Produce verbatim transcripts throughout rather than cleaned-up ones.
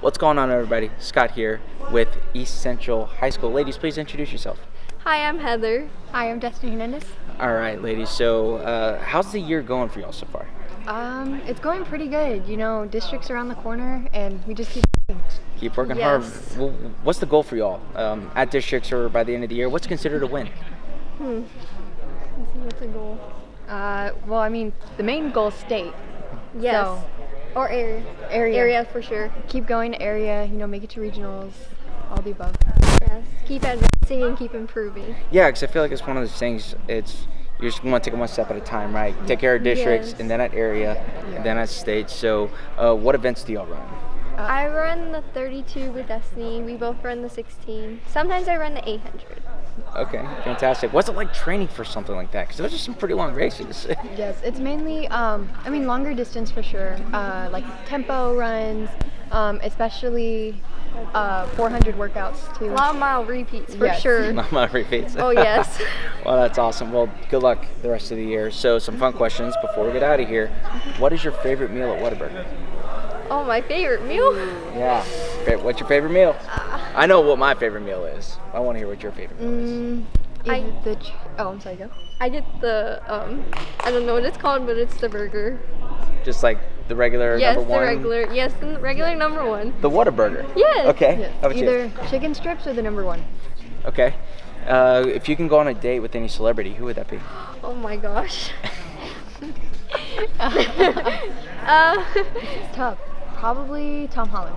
What's going on, everybody? Scott here with East Central High School. Ladies, please introduce yourself. Hi, I'm Heather. Hi, I'm Destiny Hernandez. All right, ladies. So, uh, how's the year going for y'all so far? Um, it's going pretty good. You know, district's around the corner, and we just keep working. Keep working yes. hard. Well, what's the goal for y'all um, at districts or by the end of the year? What's considered a win? Hmm. Let's see, what's a goal? Uh, well, I mean, the main goal is state. Yes. So, or area. area. Area for sure. Keep going to area, you know, make it to regionals, all the above. Yes, keep advancing and keep improving. Yeah, because I feel like it's one of those things, it's, you just want to take it one step at a time, right? Take care of districts, yes. and then at area, yeah. and then at state. So, uh, what events do y'all run? Uh, I run the thirty-two with Destiny. We both run the sixteen. Sometimes I run the eight hundred. Okay, fantastic. What's it like training for something like that? Because those are some pretty long races. Yes, it's mainly, um, I mean, longer distance for sure, uh, like tempo runs, um, especially uh, four hundred workouts too. Long mile repeats for yes. sure. Long mile repeats. Oh, yes. Well, that's awesome. Well, good luck the rest of the year. So some fun questions before we get out of here. What is your favorite meal at Whataburger? Oh, my favorite meal? Yeah. What's your favorite meal? Uh, I know what my favorite meal is. I want to hear what your favorite meal is. Mm, I the ch oh, I'm sorry, go. I get the, um, I don't know what it's called, but it's the burger. Just like the regular yes, number one? Yes, the regular, yes, the regular number one. The Whataburger? Yes. Okay. Yes. How about Either you? Chicken strips or the number one. Okay. Uh, if you can go on a date with any celebrity, who would that be? Oh, my gosh. uh, it's tough. Probably Tom Holland.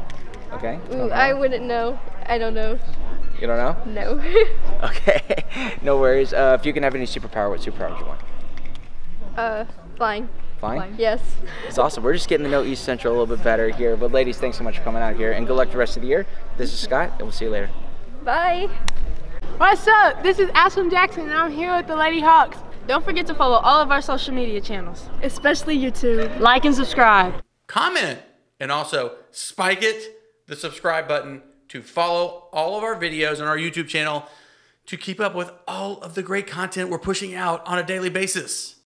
Okay. Tom Ooh, Holland. I wouldn't know. I don't know. You don't know? No. Okay. No worries. Uh, if you can have any superpower, what superpower would you want? Uh, flying. Flying? Flying. Yes. It's awesome. We're just getting to know East Central a little bit better here. But ladies, thanks so much for coming out here. And good luck the rest of the year. This is Scott, and we'll see you later. Bye. What's up? This is Ashlyn Jackson, and I'm here with the Lady Hawks. Don't forget to follow all of our social media channels. Especially YouTube. Like and subscribe. Comment. And also, spike it, the subscribe button, to follow all of our videos on our YouTube channel to keep up with all of the great content we're pushing out on a daily basis.